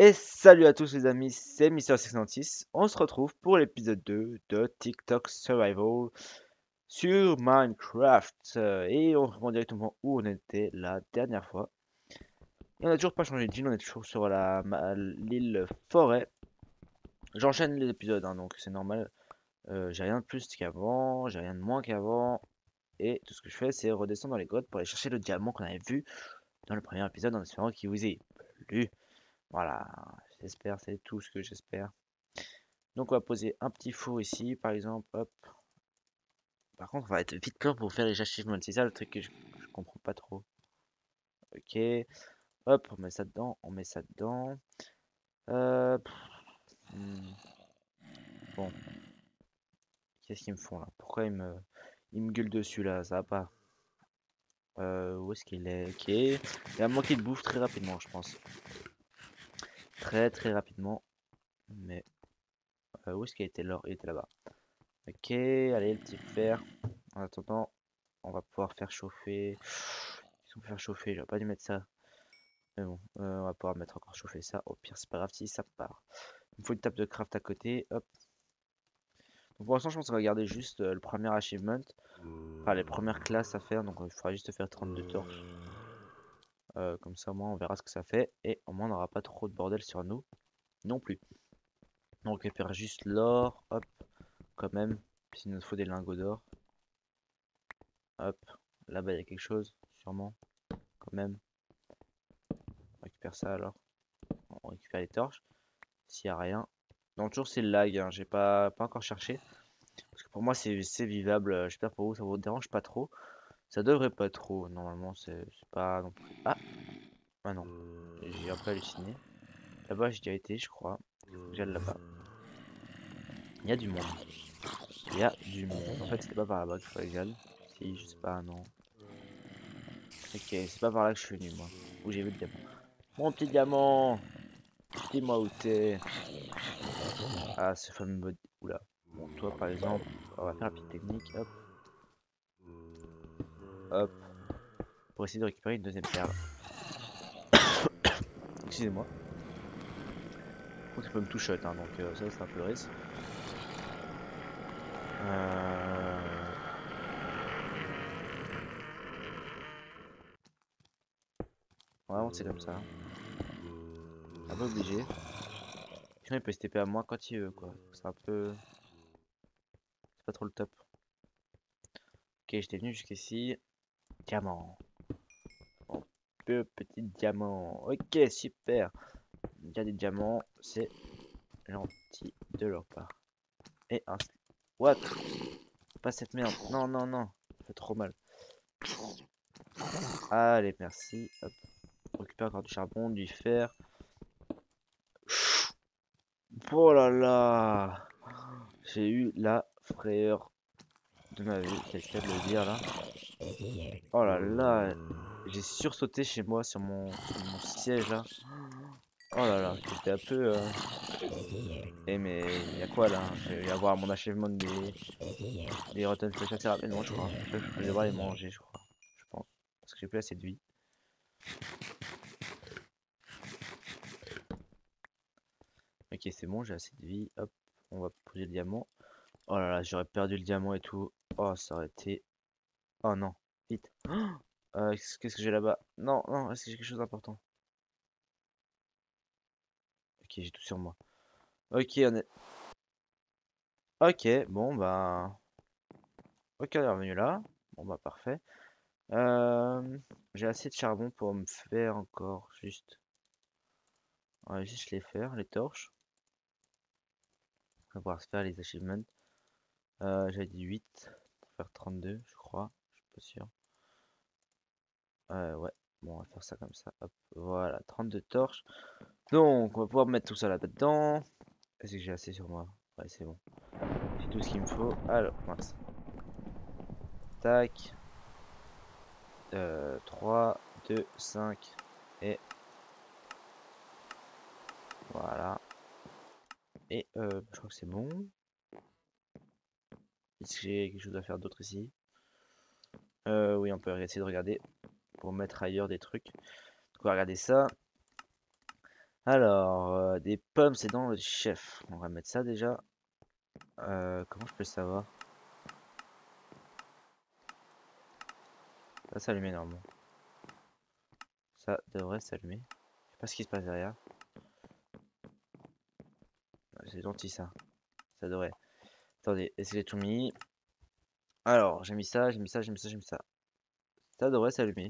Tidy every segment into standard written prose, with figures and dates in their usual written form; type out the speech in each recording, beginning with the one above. Et salut à tous les amis, c'est Mister66. On se retrouve pour l'épisode 2 de Tick Tock Survival sur Minecraft. Et on reprend directement où on était la dernière fois. Et on n'a toujours pas changé d'île, on est toujours sur l'île forêt. J'enchaîne les épisodes, hein, donc c'est normal. J'ai rien de plus qu'avant, j'ai rien de moins qu'avant. Et tout ce que je fais, c'est redescendre dans les grottes pour aller chercher le diamant qu'on avait vu dans le premier épisode en espérant qu'il vous ait plu. Voilà, j'espère, c'est tout ce que j'espère. Donc on va poser un petit four ici, par exemple, hop. Par contre, on va être vite clair pour faire les achievements, c'est ça le truc que je comprends pas trop. Ok, hop, on met ça dedans, on met ça dedans. Bon. Qu'est-ce qu'ils me font là? Pourquoi ils me gueulent dessus là? Ça va pas. Où est-ce qu'il est? Ok, il a manqué de bouffe très rapidement, je pense. Très rapidement, mais où est-ce qu'il était l'or? Il était là-bas. Ok, allez, le petit fer. En attendant, on va pouvoir faire chauffer. Ils sont faire chauffer, j'aurais pas dû mettre ça. Mais bon, on va pouvoir mettre encore chauffer ça. Au pire, c'est pas grave si ça part. Il me faut une table de craft à côté. Hop. Donc pour l'instant, je pense qu'on va garder juste le premier achievement. Enfin, les premières classes à faire. Donc il faudra juste faire 32 torches. Comme ça au moins on verra ce que ça fait et au moins on n'aura pas trop de bordel sur nous non plus. On récupère juste l'or, hop, quand même, puis il nous faut des lingots d'or. Hop, là-bas il y a quelque chose, sûrement, quand même. On récupère ça alors. On récupère les torches. S'il n'y a rien. Non, toujours c'est le lag, hein. J'ai pas encore cherché. Parce que pour moi c'est vivable, j'espère pour vous ça vous dérange pas trop. Ça devrait pas trop, normalement c'est pas non plus. Ah, ah non, j'ai un peu halluciné. Là-bas j'ai déjà été, je crois. J'allais là-bas. Il y a du monde. Il y a du monde. En fait, c'était pas par là-bas qu'il fallait que j'aille. Si, je sais pas, non. Ok, c'est pas par là que je suis venu, moi. Où j'ai vu le diamant. Mon petit diamant! Dis-moi où t'es. Ah, ce fameux. Oula. Bon, toi par exemple, on va faire la petite technique, hop. Hop, pour essayer de récupérer une deuxième perle. Excusez-moi. Tu peux me toucher, hein, donc ça c'est un peu le risque. Ouais, c'est comme ça. Un peu obligé. Sinon il peut se taper à moi quand il veut, quoi. C'est un peu. C'est pas trop le top. Ok, j'étais venu jusqu'ici. Diamant, mon petit diamant. Ok, super. Il y a des diamants, c'est gentil de leur part. Et un what? Pas cette merde. Non, non, non, ça fait trop mal. Allez, merci. Hop. On récupère encore du charbon, du fer. Oh là là, j'ai eu la frayeur de ma vie. Quelqu'un de le dire là. Oh là là, j'ai sursauté chez moi sur mon siège là. Oh là là, c'était un peu. Eh mais il y a quoi là? Je vais avoir mon achèvement des rotten flesh assez rapidement, je crois. Je vais devoir les manger, je crois. Je pense. Parce que j'ai plus assez de vie. Ok, c'est bon, j'ai assez de vie. Hop, on va poser le diamant. Oh là là, j'aurais perdu le diamant et tout. Oh, ça aurait été. Oh non, vite. Qu'est-ce que j'ai là-bas? Non, non, est-ce que j'ai quelque chose d'important? Ok, j'ai tout sur moi. Ok, on est. Ok, bon bah. Ok, on est revenu là. Bon bah parfait. J'ai assez de charbon pour me faire encore juste. On va juste les faire, les torches. On va pouvoir se faire les achievements. J'avais dit 8 pour faire 32, je crois. Sûr. Ouais, bon, on va faire ça comme ça. Hop, voilà, 32 torches. Donc, on va pouvoir mettre tout ça là-dedans. Est-ce que j'ai assez sur moi? Ouais, c'est bon. J'ai tout ce qu'il me faut. Alors, mince. Tac. 3, 2, 5. Et. Voilà. Et, je crois que c'est bon. Est-ce que j'ai quelque chose à faire d'autre ici? Oui, on peut essayer de regarder pour mettre ailleurs des trucs. Donc, on va regarder ça. Alors, des pommes, c'est dans le chef. On va mettre ça déjà. Comment je peux savoir? Ça s'allume normalement. Ça devrait s'allumer. Je sais pas ce qui se passe derrière. C'est gentil ça. Ça devrait. Attendez, est-ce que j'ai tout mis? Alors, j'ai mis ça, j'ai mis ça, j'ai mis ça, j'ai mis ça. Ça devrait s'allumer.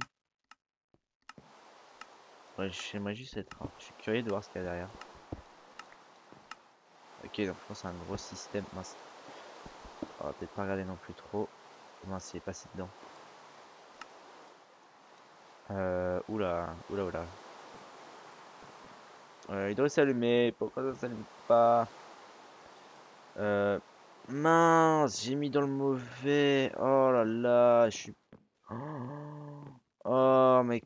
Ouais, j'aimerais juste être... Je suis curieux de voir ce qu'il y a derrière. Ok, donc je pense à un gros système. Mince. On va peut-être pas regarder non plus trop. Mince, il est passé dedans. Oula, oula, oula. Il doit s'allumer. Pourquoi ça ne s'allume pas? Mince, j'ai mis dans le mauvais. Oh là là, je suis... Oh, mais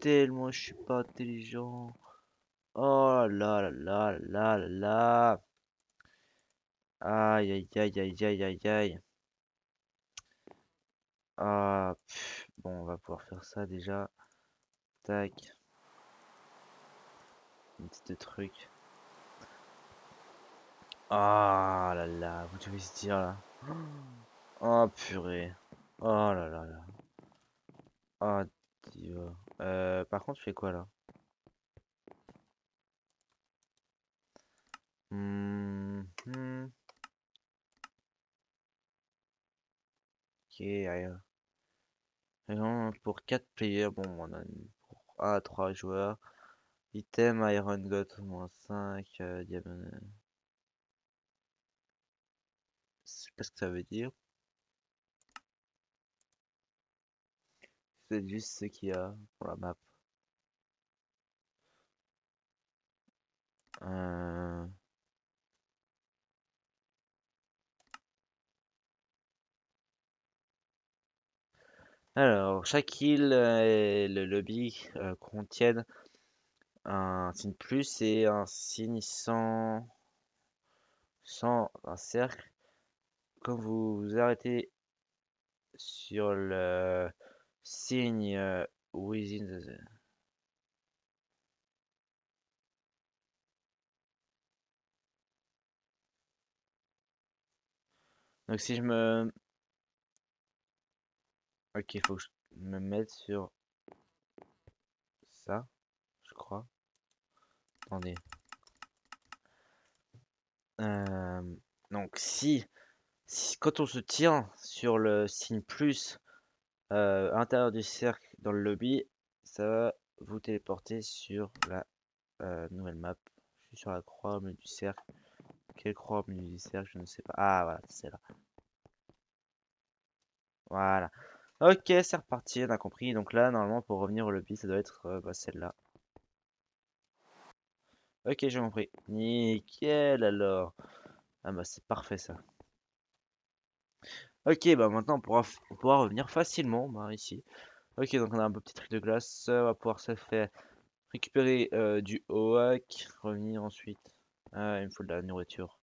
tellement je suis pas intelligent. Oh là là là là là là. Aïe aïe aïe aïe aïe aïe aïe. Ah, pff, bon, on va pouvoir faire ça déjà. Tac. Un petit truc. Ah oh là là, vous devez se dire là. Oh purée. Oh là là là. Oh Dieu. Par contre, je fais quoi là? Ok, pour 4 players, bon, on a pour 1 à 3 joueurs. Item, Iron Goth, moins 5, diamant. Je sais pas ce que ça veut dire. C'est juste ce qu'il y a pour la map. Alors, chaque île et le lobby contiennent un signe plus et un signe sans un cercle. Quand vous vous arrêtez sur le signe within the zone. Donc si je me... Ok, faut que je me mette sur ça, je crois. Attendez. Donc si quand on se tient sur le signe plus à l'intérieur du cercle dans le lobby, ça va vous téléporter sur la nouvelle map. Je suis sur la croix au milieu du cercle. Quelle croix au milieu du cercle? Je ne sais pas. Ah voilà, c'est là. Voilà. Ok, c'est reparti, on a compris. Donc là, normalement, pour revenir au lobby, ça doit être celle-là. Ok, j'ai compris. Nickel, alors. Ah bah, c'est parfait, ça. Ok, bah maintenant, on pourra revenir facilement, bah, ici. Ok, donc on a un beau petit truc de glace. On va pouvoir se faire récupérer du hoac. Revenir ensuite. Ah, il me faut de la nourriture.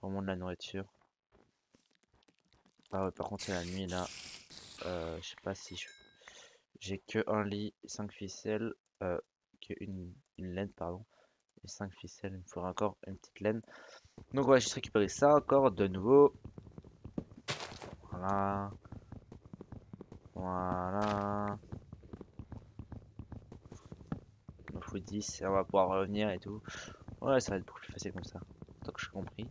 Vraiment de la nourriture. Ah ouais, par contre, c'est la nuit, là. Je sais pas si j'ai que un lit, 5 ficelles, que une laine, pardon, et 5 ficelles, il me faudra encore une petite laine. Donc voilà, j'ai juste récupéré ça encore de nouveau. Voilà. Voilà. Il me faut 10 et on va pouvoir revenir et tout. Ouais, ça va être beaucoup plus facile comme ça. Tant que j'ai compris.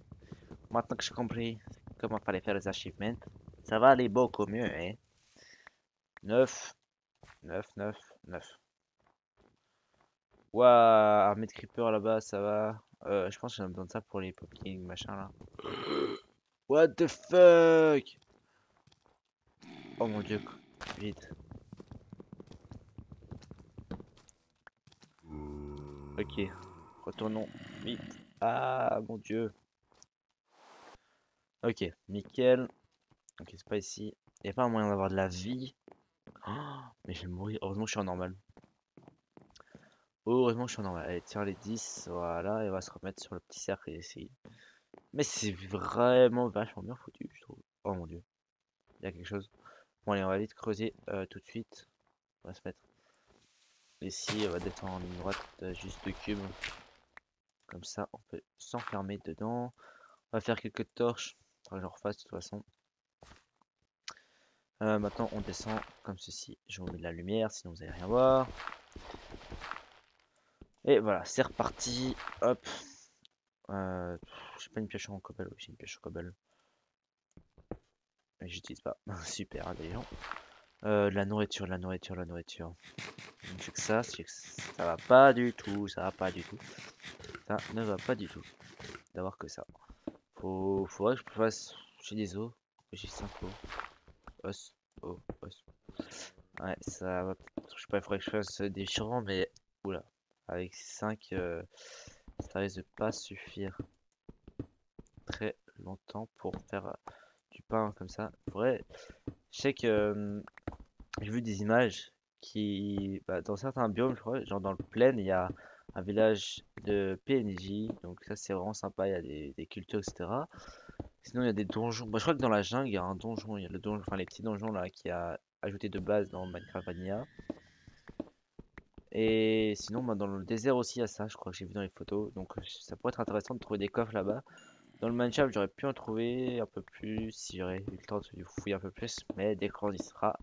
Maintenant que j'ai compris comment fallait faire les achievements, ça va aller beaucoup mieux, hein. 9. Ouah, armée de creeper là-bas, ça va. Je pense que j'en ai besoin de ça pour les popkins, machin là. What the fuck? Oh mon dieu, vite. Ok, retournons vite. Ah mon dieu. Ok, nickel. Ok, c'est pas ici. Il n'y a pas un moyen d'avoir de la vie. Oh, mais je vais mourir. Heureusement, je suis en normal. Heureusement, je suis en normal. Allez, tiens les 10. Voilà, et on va se remettre sur le petit cercle et essayer. Mais c'est vraiment vachement bien foutu, je trouve. Oh mon dieu. Il y a quelque chose. Bon, allez, on va vite creuser tout de suite. On va se mettre. Ici, on va détendre en ligne droite juste 2 cubes. Comme ça, on peut s'enfermer dedans. On va faire quelques torches. Faudra que j'en refasse de toute façon. Maintenant, on descend comme ceci. Je vous mets de la lumière, sinon vous n'allez rien voir. Et voilà, c'est reparti. Hop. J'ai pas une pioche en cobble. Oui, j'ai une pioche en cobble. Mais j'utilise pas. Super, hein, d'ailleurs. De la nourriture, de la nourriture, de la nourriture. Je sais que ça, ça va pas du tout. Ça va pas du tout. Ça ne va pas du tout. D'avoir que ça. Faudrait que je fasse. J'ai des os. J'ai 5 os. Os. Os. Os. Ouais, ça va. Je sais pas, il faudrait que je fasse des chevaux, mais. Oula. Avec 5, ça risque de pas suffire très longtemps pour faire du pain comme ça. Vrai, je sais que j'ai vu des images qui, dans certains biomes, je crois, genre dans le plaine, il y a un village de PNJ, donc ça c'est vraiment sympa. Il y a des cultures, etc. Sinon, il y a des donjons. Bah, je crois que dans la jungle, il y a un donjon. Il y a le donjon, enfin les petits donjons là qui a ajouté de base dans Minecraft Vanilla. Et sinon, dans le désert aussi, il y a ça, je crois que j'ai vu dans les photos. Donc, ça pourrait être intéressant de trouver des coffres là-bas. Dans le Minecraft, j'aurais pu en trouver un peu plus si j'aurais eu le temps de fouiller un peu plus. Mais dès qu'on y sera,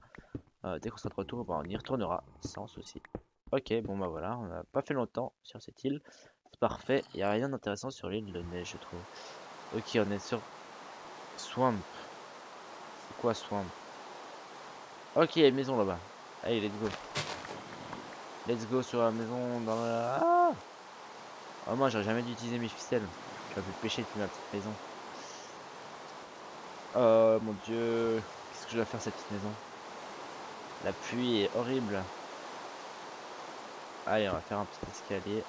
dès qu'on sera de retour, on y retournera sans souci. Ok, bon, voilà, on n'a pas fait longtemps sur cette île. C'est parfait, il n'y a rien d'intéressant sur l'île de neige, je trouve. Ok, on est sur Swamp. C'est quoi Swamp? Ok, il y a une maison là-bas. Allez, let's go. Let's go sur la maison dans la... Ah oh, moi j'aurais jamais dû utiliser mes ficelles. J'aurais pu pêcher depuis ma petite maison. Oh mon dieu. Qu'est-ce que je dois faire cette petite maison? La pluie est horrible. Allez, on va faire un petit escalier.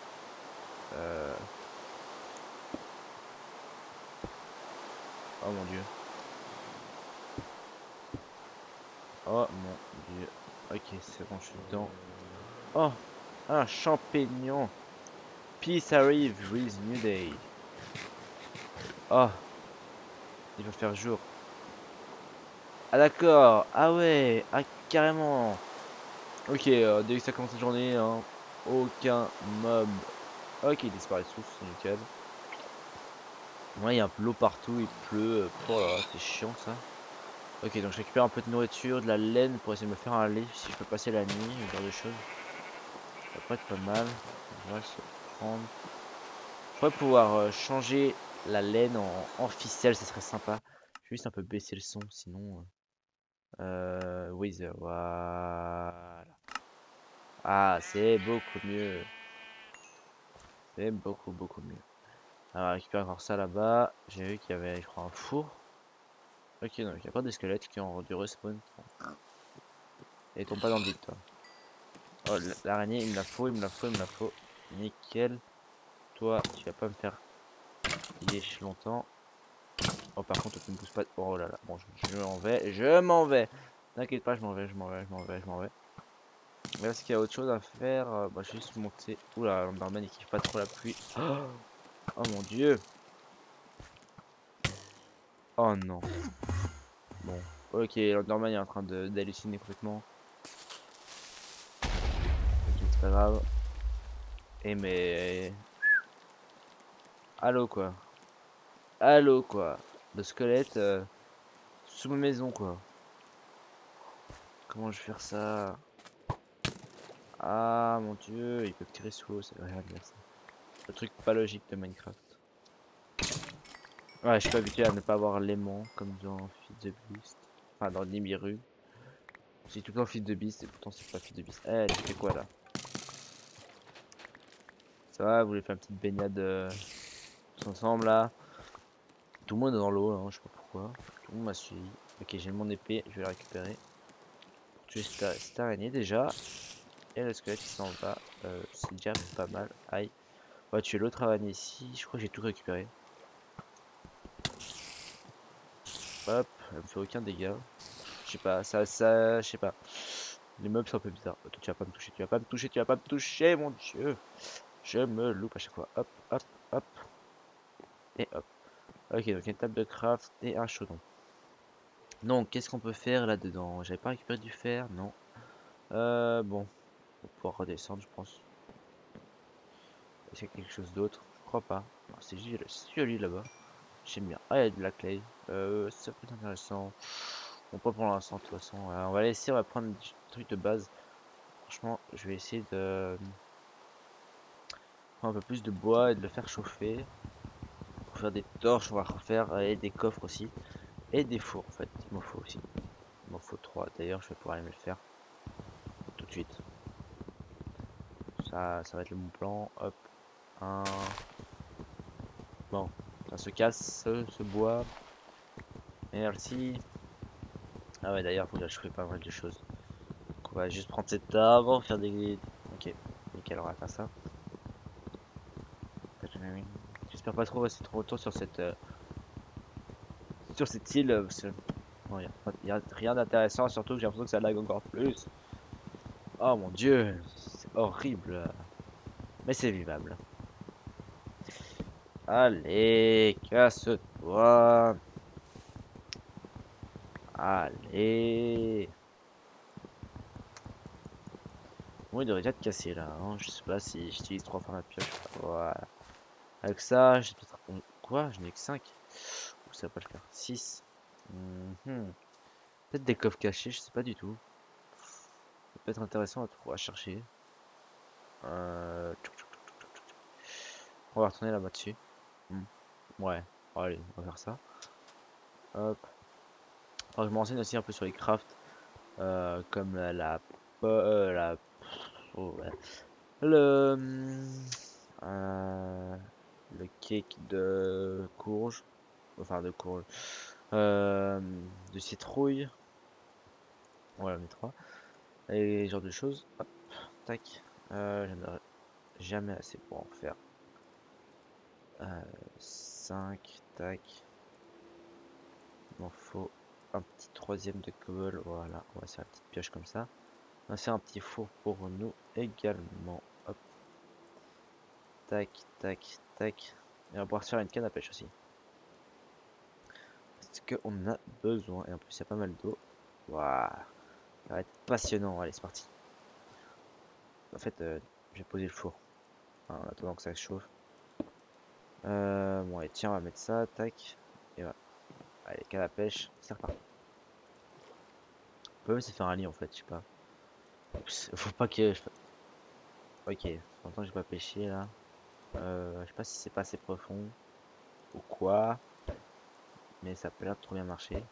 Oh mon dieu. Oh mon dieu. Ok, c'est bon, je suis dedans. Oh, un champignon. Peace arrive with new day. Oh, il va faire jour. Ah d'accord, ah ouais, ah carrément. Ok, dès que ça commence la journée, hein, aucun mob. Ok, ils disparaissent tous, c'est nickel. Ouais, il y a un peu l'eau partout, il pleut. Oh là, c'est chiant ça. Ok, donc je récupère un peu de nourriture, de la laine pour essayer de me faire un lit si je peux passer la nuit, ce genre de choses. Ça pourrait être pas mal. On va se prendre. Je pourrais pouvoir changer la laine en ficelle, ce serait sympa. Je vais juste un peu baisser le son, sinon. Wither, voilà. Ah, c'est beaucoup mieux. C'est beaucoup, beaucoup mieux. Alors, on récupère encore ça là-bas. J'ai vu qu'il y avait, je crois, un four. Ok, donc il y a pas des squelettes qui ont du respawn. Et tombe pas dans le vide, toi. Oh, l'araignée, il me la faut, il me la faut, il me la faut. Nickel. Toi, tu vas pas me faire lâcher longtemps. Oh, par contre, tu me pousses pas. Oh là là. Bon, je m'en vais, je m'en vais. T'inquiète pas, je m'en vais, je m'en vais, je m'en vais, je m'en vais. Mais là, est-ce qu'il y a autre chose à faire? Bah, je vais juste monter. Oula, l'Enderman, il kiffe pas trop la pluie. Oh mon dieu. Oh non. Bon. Ok, l'Enderman est en train d'halluciner complètement. Pas grave. Et mais allô quoi, allô quoi, le squelette sous ma maison quoi. Comment je vais faire ça? Ah mon dieu, il peut tirer sous l'eau, c'est rien de ça. Le truc pas logique de Minecraft. Ouais, je suis pas habitué à ne pas avoir l'aimant comme dans Fils de Beast, enfin dans Nimiru. J'ai tout le temps Fils de Beast et pourtant c'est pas Fils de Beast. Eh, tu fais quoi là? Ça va, vous voulez faire une petite baignade tous ensemble là? Tout le monde est dans l'eau, hein, je sais pas pourquoi. Tout le monde m'a suivi. Ok, j'ai mon épée, je vais la récupérer. Tuer cette araignée déjà. Et le squelette qui s'en va, c'est déjà pas mal. Aïe. On va tuer l'autre araignée ici. Je crois que j'ai tout récupéré. Hop, elle me fait aucun dégât. Je sais pas, je sais pas. Les mobs sont un peu bizarres. Tu vas pas me toucher, tu vas pas me toucher, tu vas pas me toucher, mon dieu. Je me loupe à chaque fois. Hop, hop, hop. Et hop. Ok, donc une table de craft et un chaudron. Donc, qu'est-ce qu'on peut faire là-dedans? J'avais pas récupéré du fer, non. Bon. pour pouvoir redescendre, je pense. Est-ce qu'il y a quelque chose d'autre? Je crois pas. C'est juste celui là-bas. J'aime bien. Ah, il y a de la clay. Ça peut être intéressant. Bon, pas pour l'instant, de toute façon. On va laisser, on va prendre des trucs de base. Franchement, je vais essayer de prendre un peu plus de bois et de le faire chauffer. Pour faire des torches, on va refaire et des coffres aussi. Et des fours, en fait. Il m'en faut aussi. Il m'en faut 3. D'ailleurs, je vais pouvoir aller me le faire tout de suite. Ça, ça va être le bon plan. Hop. Un. Bon. Ça se casse, ce bois. Merci. Ah ouais, d'ailleurs, faut que je fasse pas mal de choses. Donc, on va juste prendre cette table, faire des. Ok. Nickel, on va faire ça. J'espère pas trop rester trop longtemps sur cette. Sur cette île, bon, y a rien d'intéressant, surtout que j'ai l'impression que ça lag encore plus. Oh mon dieu, c'est horrible, mais c'est vivable. Allez, casse-toi. Allez. Bon, il devrait être cassé là, hein. Je sais pas si j'utilise 3 fois ma pioche. Voilà. Avec ça, j'ai peut-être. Quoi? Je n'ai que 5. Ça va pas le faire. 6. Peut-être des coffres cachés, je sais pas du tout. Ça peut être intéressant à chercher. On va retourner là-bas dessus. Ouais, allez, on va faire ça. Hop. Alors, je m'enseigne aussi un peu sur les crafts. Comme le cake de courge. Enfin de courge, de citrouille, voilà mes 3 et ce genre de choses. Hop, tac, j'en ai jamais assez pour en faire 5, tac, il m'en faut un petit 3e de cobble. Voilà, on va faire une petite pioche comme ça, on va faire un petit four pour nous également. Hop, tac, tac, tac, et on va pouvoir faire une canne à pêche aussi. Qu'on a besoin, et en plus il y a pas mal d'eau. Waouh, ça va être passionnant. Allez, c'est parti. En fait, j'ai posé le four, enfin, en attendant que ça se chauffe. Bon, allez, tiens, on va mettre ça, tac, et voilà. Allez, qu'à la pêche, c'est reparti. On peut même se faire un lit en fait, je sais pas. Oups, faut pas que. Ok, longtemps que j'ai pas pêché là. Je sais pas si c'est pas assez profond ou quoi. Mais ça peut l'air de trop bien marcher.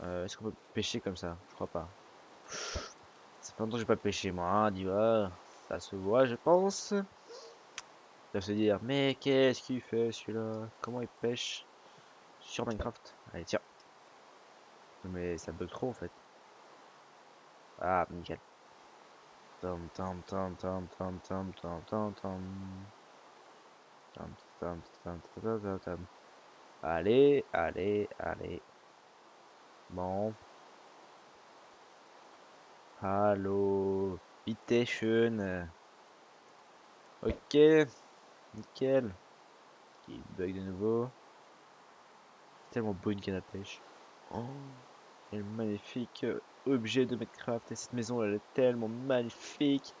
Est-ce qu'on peut pêcher comme ça? Je crois pas. C'est pas longtemps que j'ai pas pêché moi, hein, Diva. Ça se voit, je pense. Ils doivent se dire, mais qu'est-ce qu'il fait celui-là? Comment il pêche sur Minecraft? Allez, tiens. Mais ça bug trop en fait. Ah, nickel. Tom, tom, tom, tom, tom, tom, tom, tom, tom. Allez, allez, allez. Bon. Allô. Pité schön. Ok. Nickel. Qui bug de nouveau. Tellement beau une canne à pêche. Oh. Quel magnifique objet de Minecraft. Et cette maison, elle est tellement magnifique.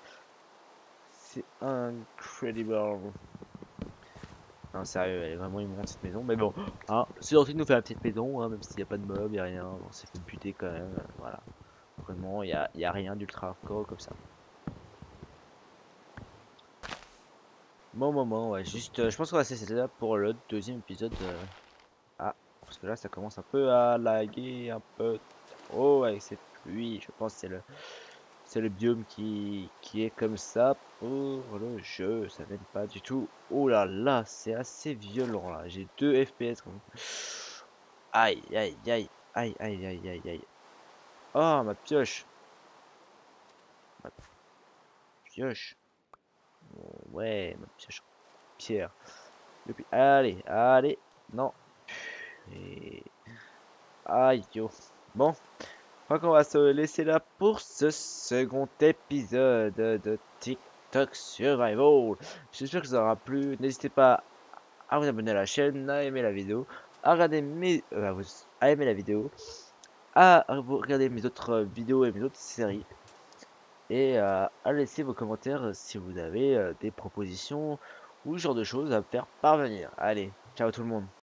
C'est incredible. Non, sérieux, elle est vraiment immonde cette maison, mais bon, hein, c'est gentil de nous faire la petite maison, hein, même s'il n'y a pas de mob, il n'y a rien, on s'est fait buter quand même, voilà. Vraiment, il n'y a rien d'ultra hardcore comme ça. Bon moment, ouais, juste, je pense qu'on va cesser là pour le 2e épisode. Ah, parce que là, ça commence un peu à laguer, un peu trop avec cette pluie, je pense que c'est le biome qui est comme ça pour le jeu, ça n'aide pas du tout. Oh là là, c'est assez violent là, j'ai 2 FPS. Aïe aïe aïe aïe aïe aïe aïe aïe. Oh ma pioche. Ma pioche. Ouais, ma pioche. Pierre. Depuis. Allez, allez. Non. Et... aïe yo. Bon. Je crois qu'on va se laisser là pour ce 2e épisode de Tick Tock Survival. J'espère que ça aura plu. N'hésitez pas à vous abonner à la chaîne, à aimer la vidéo, à aimer la vidéo, à regarder mes autres vidéos et mes autres séries. Et à laisser vos commentaires si vous avez des propositions ou ce genre de choses à me faire parvenir. Allez, ciao tout le monde.